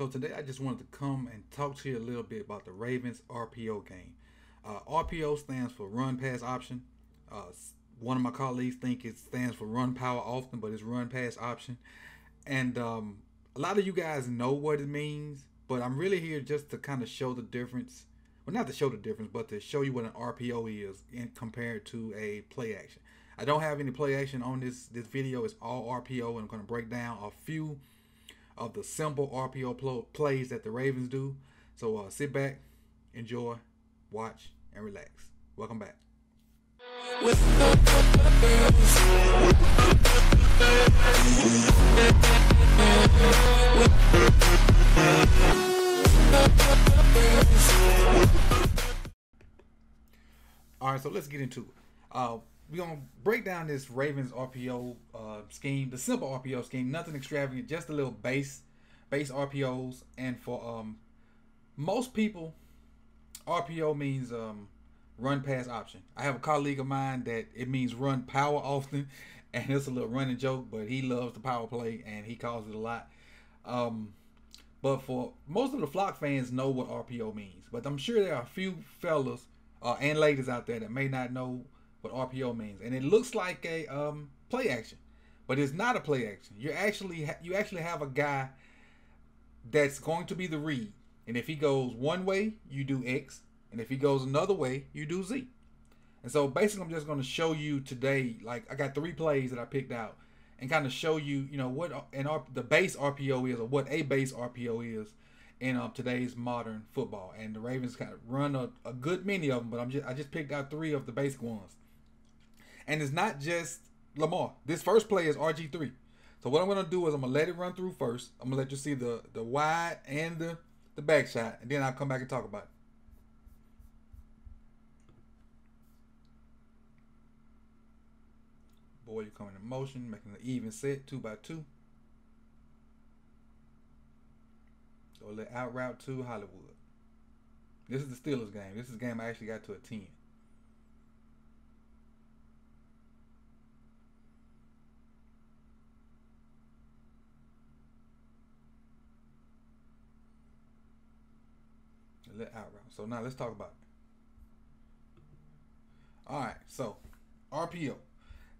So today I just wanted to come and talk to you a little bit about the Ravens RPO game. RPO stands for run pass option. One of my colleagues think it stands for run power often, but it's run pass option. And a lot of you guys know what it means, but I'm really here just to kind of show the difference. Well, not to show the difference, but to show you what an RPO is in compared to a play action. I don't have any play action on this video. It's all RPO, and I'm going to break down a few of the simple RPO plays that the Ravens do. So sit back, enjoy, watch, and relax. Welcome back. All right, so let's get into it. We're going to break down this Ravens RPO scheme, the simple RPO scheme, nothing extravagant, just a little base RPOs. And for most people, RPO means run pass option. I have a colleague of mine that it means run power often, and it's a little running joke, but he loves the power play and he calls it a lot. But for most of the Flock fans know what RPO means, but I'm sure there are a few fellas and ladies out there that may not know what RPO means, and it looks like a play action, but it's not a play action. You actually have a guy that's going to be the read, and if he goes one way, you do X, and if he goes another way, you do Z. And so basically, I'm just going to show you today, like I got three plays that I picked out, and kind of show you, you know, what the base RPO is, or what a base RPO is in today's modern football. And the Ravens kind of run a good many of them, but I just picked out three of the basic ones. And it's not just Lamar. This first play is RG3. So what I'm going to do is I'm going to let it run through first. I'm going to let you see the wide and the back shot, and then I'll come back and talk about it. Boy, you're coming in motion, making an even set, 2 by 2. So a little out route to Hollywood. This is the Steelers game. This is the game I actually got to attend. Out route. So now let's talk about it. All right, so RPO.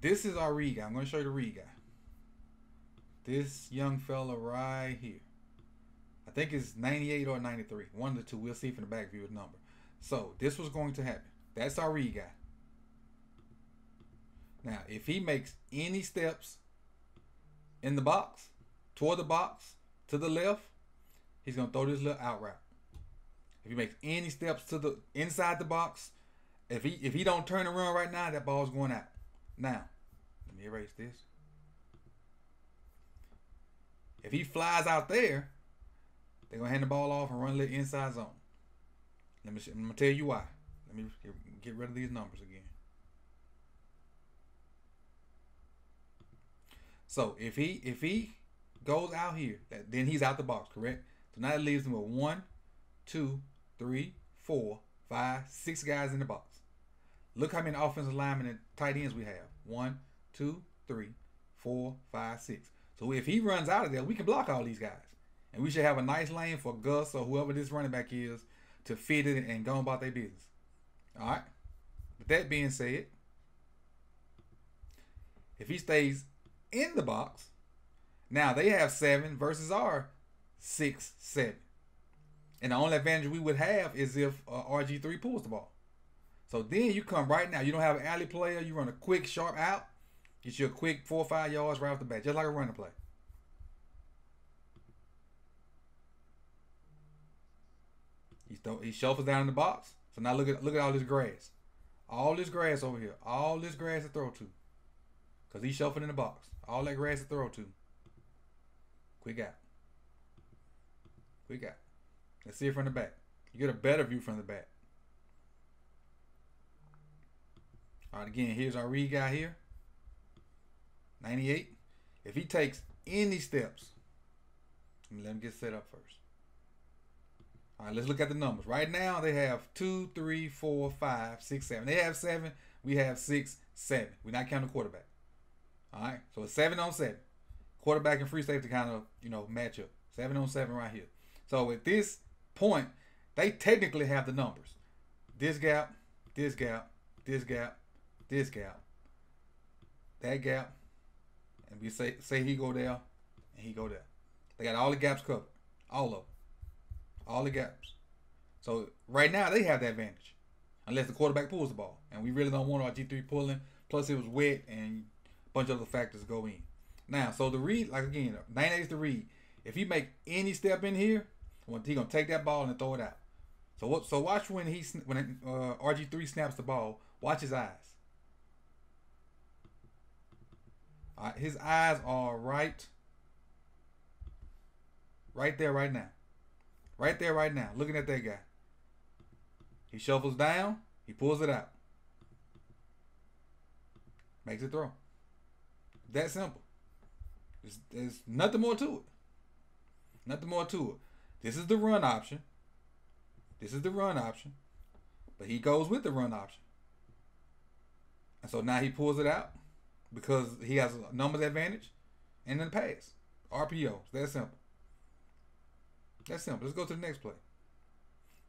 This is our read guy. I'm going to show you the read guy. This young fella right here. I think it's 98 or 93. One of the two. We'll see from the back view of the number. So this was going to happen. That's our read guy. Now, if he makes any steps in the box, toward the box, to the left, he's going to throw this little out route. If he makes any steps to the inside the box, if he don't turn and run right now, that ball's going out. Now, let me erase this. If he flies out there, they're gonna hand the ball off and run a little inside zone. I'm gonna tell you why. Let me get rid of these numbers again. So if he goes out here, then he's out the box, correct? So now it leaves him with 1, 2, 3, 4, 5, 6 guys in the box. Look how many offensive linemen and tight ends we have. 1, 2, 3, 4, 5, 6. So if he runs out of there, we can block all these guys. And we should have a nice lane for Gus or whoever this running back is to fit it and go about their business. All right. With that being said, if he stays in the box, now they have 7 versus our 6, 7. And the only advantage we would have is if RG3 pulls the ball. So then you come right now. You don't have an alley player. You run a quick, sharp out. Get you a quick 4 or 5 yards right off the bat, just like a running play. He shuffles down in the box. So now look at all this grass. All this grass over here. All this grass to throw to. Because he shuffled in the box. All that grass to throw to. Quick out. Quick out. Let's see it from the back. You get a better view from the back. All right, again, here's our read guy here. 98. If he takes any steps, let him get set up first. All right, let's look at the numbers. Right now, they have 2, 3, 4, 5, 6, 7. They have 7. We have 6, 7. We're not counting the quarterback. All right, so it's 7 on 7. Quarterback and free safety kind of, you know, match up. 7 on 7 right here. So at this point, they technically have the numbers. This gap, this gap, this gap, this gap, that gap, and we say he go there, and he go there. They got all the gaps covered, all of them, all the gaps. So right now they have the advantage, unless the quarterback pulls the ball, and we really don't want our G3 pulling. Plus it was wet and a bunch of other factors go in. Now, so the read, like again, 980's the read. If he make any step in here, he gonna take that ball and throw it out. So what? So watch when he RG3 snaps the ball. Watch his eyes. All right, his eyes are right there, right now, right there, right now. Looking at that guy. He shuffles down. He pulls it out. Makes it throw. That simple. There's nothing more to it. Nothing more to it. This is the run option. This is the run option. But he goes with the run option. And so now he pulls it out because he has a numbers advantage and then pass. RPO. So that's simple. That's simple. Let's go to the next play.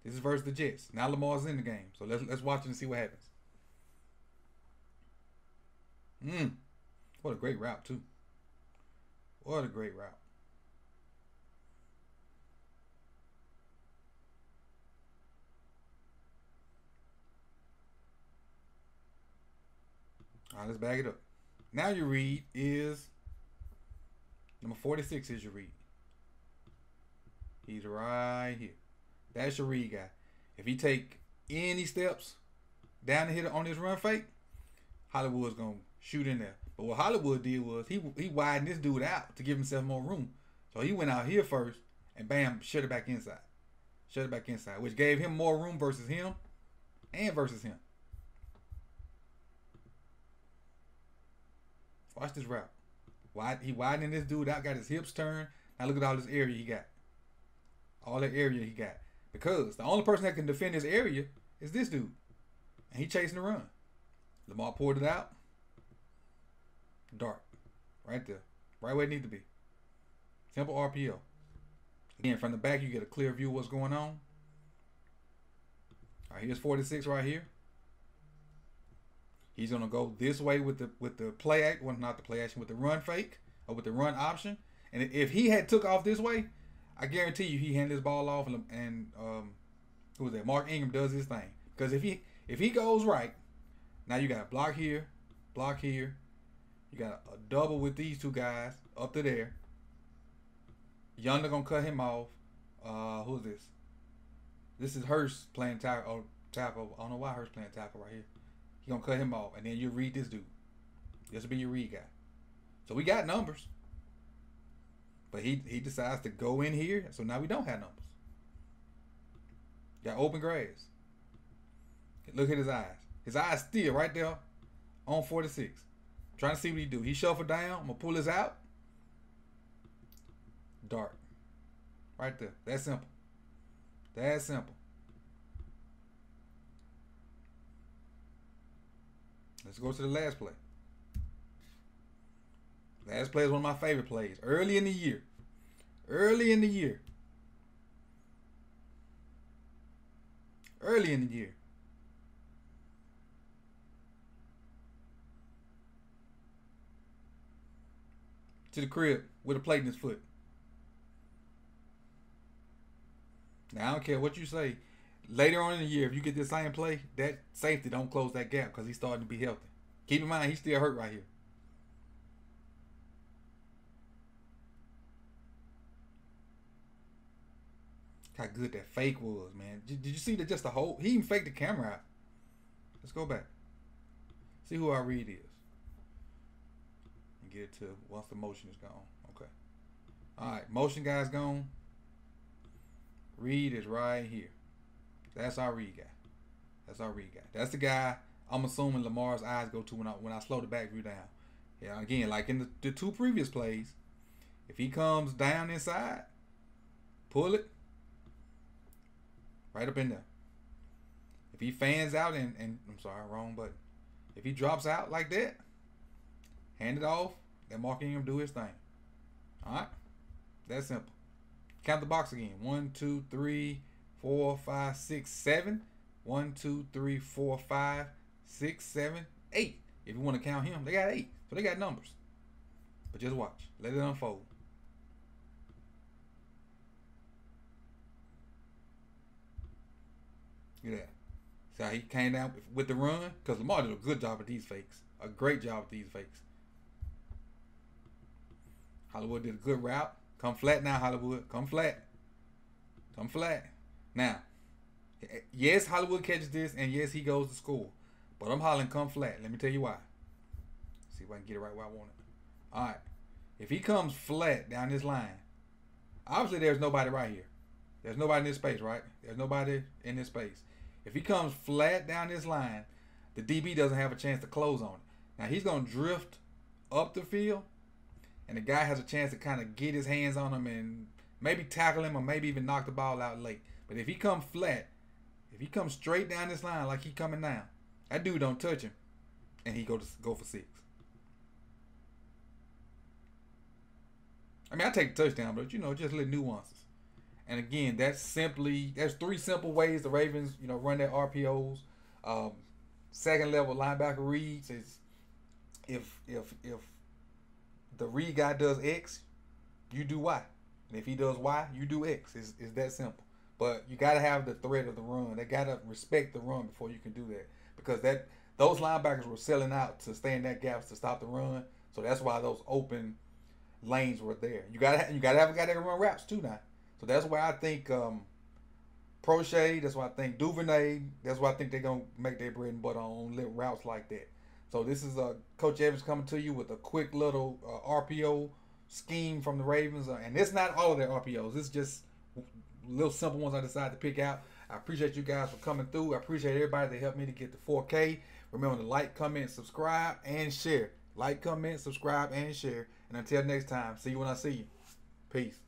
This is versus the Jets. Now Lamar's in the game. So let's watch it and see what happens. What a great route, too. What a great route. All right, let's bag it up. Now your read is, number 46 is your read. He's right here. That's your read guy. If he take any steps down here on this run fake, Hollywood's going to shoot in there. But what Hollywood did was he widened this dude out to give himself more room. So he went out here first and bam, shut it back inside. Shut it back inside, which gave him more room versus him and versus him. Watch this route. He widening this dude out, got his hips turned. Now look at all this area he got. All the area he got. Because the only person that can defend his area is this dude. And he chasing the run. Lamar poured it out. Dart. Right there. Right where it needs to be. Simple RPO. Again, from the back, you get a clear view of what's going on. All right, here's 46 right here. He's gonna go this way with the play act, well not the play action, with the run fake or with the run option. And if he had took off this way, I guarantee you he handed this ball off and who was that? Mark Ingram does his thing. Because if he goes right, now you got a block here, you got a double with these two guys up to there. Young gonna cut him off. Who's this? This is Hurst playing tackle. I don't know why Hurst playing tackle right here. You're gonna cut him off, and then you read this dude. This will be your read guy. So we got numbers, but he decides to go in here. So now we don't have numbers. Got open grass. Look at his eyes. His eyes still right there on 46. Trying to see what he do. He shuffled down. I'm gonna pull this out. Dart. Right there. That's simple. That's simple. Let's go to the last play. Last play is one of my favorite plays. Early in the year. Early in the year. Early in the year. To the crib with a plate in his foot. Now, I don't care what you say. Later on in the year, if you get this same play, that safety don't close that gap because he's starting to be healthy. Keep in mind, he's still hurt right here. How good that fake was, man. Did you see that just the whole... He even faked the camera out. Let's go back. See who our read is. And get it to once the motion is gone. Okay. All right. Motion guy's gone. Read is right here. That's our read guy. That's our read guy. That's the guy I'm assuming Lamar's eyes go to when I slow the back view down. Yeah, again, like in the two previous plays, if he comes down inside, pull it right up in there. If he fans out and I'm sorry, wrong button. If he drops out like that, hand it off, and Mark Ingram do his thing. All right? That's simple. Count the box again. 1, 2, 3, 4, 5, 6, 7. 1, 2, 3, 4, 5, 6, 7, 8. If you want to count him, they got 8. So they got numbers. But just watch. Let it unfold. Look at that. See how he came down with the run? Because Lamar did a good job with these fakes. A great job with these fakes. Hollywood did a good route. Come flat now, Hollywood. Come flat. Come flat. Now, yes, Hollywood catches this, and yes, he goes to score. But I'm hollering come flat. Let me tell you why. See if I can get it right where I want it. All right. If he comes flat down this line, obviously there's nobody right here. There's nobody in this space, right? There's nobody in this space. If he comes flat down this line, the DB doesn't have a chance to close on it. Now, he's going to drift up the field, and the guy has a chance to kind of get his hands on him and maybe tackle him or maybe even knock the ball out late. But if he comes flat, if he comes straight down this line like he coming down, that dude don't touch him, and he go for 6. I mean, I take the touchdown, but, you know, just little nuances. And, again, that's 3 simple ways the Ravens, you know, run their RPOs. Second-level linebacker reads is if the read guy does X, you do Y. And if he does Y, you do X. It's that simple. But you got to have the threat of the run. They got to respect the run before you can do that. Because those linebackers were selling out to stay in that gaps to stop the run. So that's why those open lanes were there. You gotta have a guy that can run routes too now. So that's why I think Prochet, that's why I think Duvernay, that's why I think they're gonna make their bread and butter on little routes like that. So this is Coach Evans coming to you with a quick little RPO scheme from the Ravens, and it's not all of their RPOs. It's just little simple ones I decided to pick out. I appreciate you guys for coming through. I appreciate everybody that helped me to get to 4K. Remember to like, comment, subscribe, and share. Like, comment, subscribe, and share. And until next time, see you when I see you. Peace.